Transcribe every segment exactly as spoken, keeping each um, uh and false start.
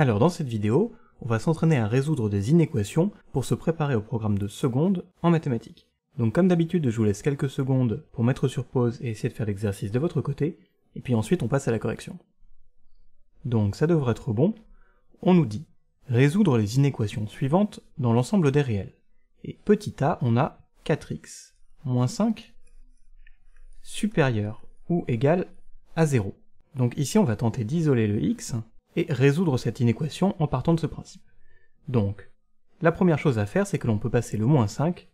Alors dans cette vidéo, on va s'entraîner à résoudre des inéquations pour se préparer au programme de seconde en mathématiques. Donc comme d'habitude, je vous laisse quelques secondes pour mettre sur pause et essayer de faire l'exercice de votre côté, et puis ensuite on passe à la correction. Donc ça devrait être bon. On nous dit résoudre les inéquations suivantes dans l'ensemble des réels. Et petit a, on a quatre x moins cinq supérieur ou égal à zéro. Donc ici on va tenter d'isoler le x et résoudre cette inéquation en partant de ce principe. Donc la première chose à faire, c'est que l'on peut passer le moins cinq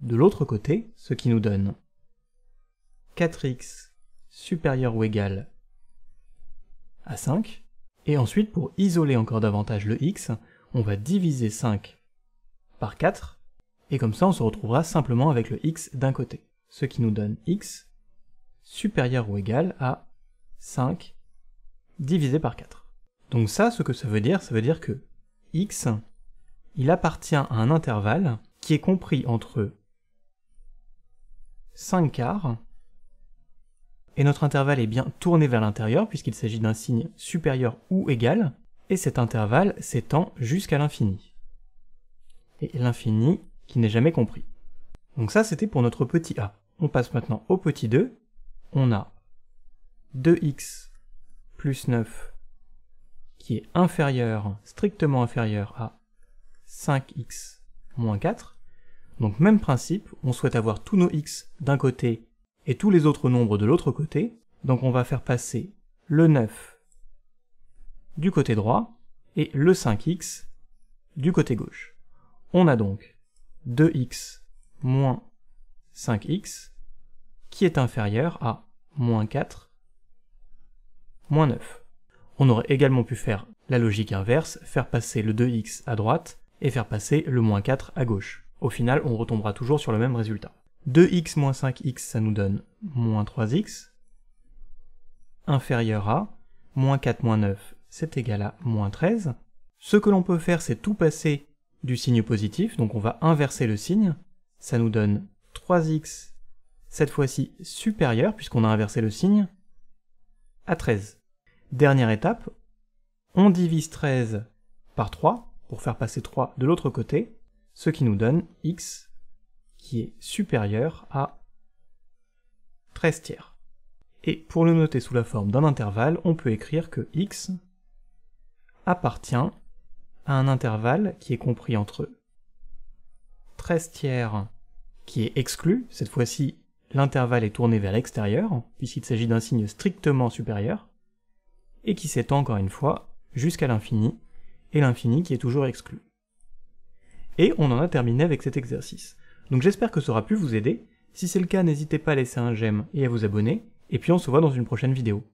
de l'autre côté, ce qui nous donne quatre x supérieur ou égal à cinq, et ensuite pour isoler encore davantage le x, on va diviser cinq par quatre, et comme ça on se retrouvera simplement avec le x d'un côté, ce qui nous donne x supérieur ou égal à cinq divisé par quatre. Donc ça, ce que ça veut dire, ça veut dire que x, il appartient à un intervalle qui est compris entre cinq quarts, et notre intervalle est bien tourné vers l'intérieur puisqu'il s'agit d'un signe supérieur ou égal, et cet intervalle s'étend jusqu'à l'infini. Et l'infini qui n'est jamais compris. Donc ça, c'était pour notre petit a. On passe maintenant au petit deux, on a deux x plus neuf qui est inférieur, strictement inférieur à cinq x moins quatre. Donc même principe, on souhaite avoir tous nos x d'un côté et tous les autres nombres de l'autre côté, donc on va faire passer le neuf du côté droit et le cinq x du côté gauche. On a donc deux x moins cinq x qui est inférieur à moins quatre moins neuf. On aurait également pu faire la logique inverse, faire passer le deux x à droite et faire passer le moins quatre à gauche. Au final, on retombera toujours sur le même résultat. deux x moins cinq x, ça nous donne moins trois x, inférieur à, moins quatre moins neuf, c'est égal à moins treize. Ce que l'on peut faire, c'est tout passer du signe positif, donc on va inverser le signe, ça nous donne trois x, cette fois-ci supérieur, puisqu'on a inversé le signe, à treize. Dernière étape, on divise treize par trois, pour faire passer trois de l'autre côté, ce qui nous donne x, qui est supérieur à treize tiers. Et pour le noter sous la forme d'un intervalle, on peut écrire que x appartient à un intervalle qui est compris entre treize tiers qui est exclu, cette fois-ci l'intervalle est tourné vers l'extérieur, puisqu'il s'agit d'un signe strictement supérieur, et qui s'étend encore une fois jusqu'à l'infini, et l'infini qui est toujours exclu. Et on en a terminé avec cet exercice. Donc j'espère que ça aura pu vous aider. Si c'est le cas, n'hésitez pas à laisser un j'aime et à vous abonner, et puis on se voit dans une prochaine vidéo.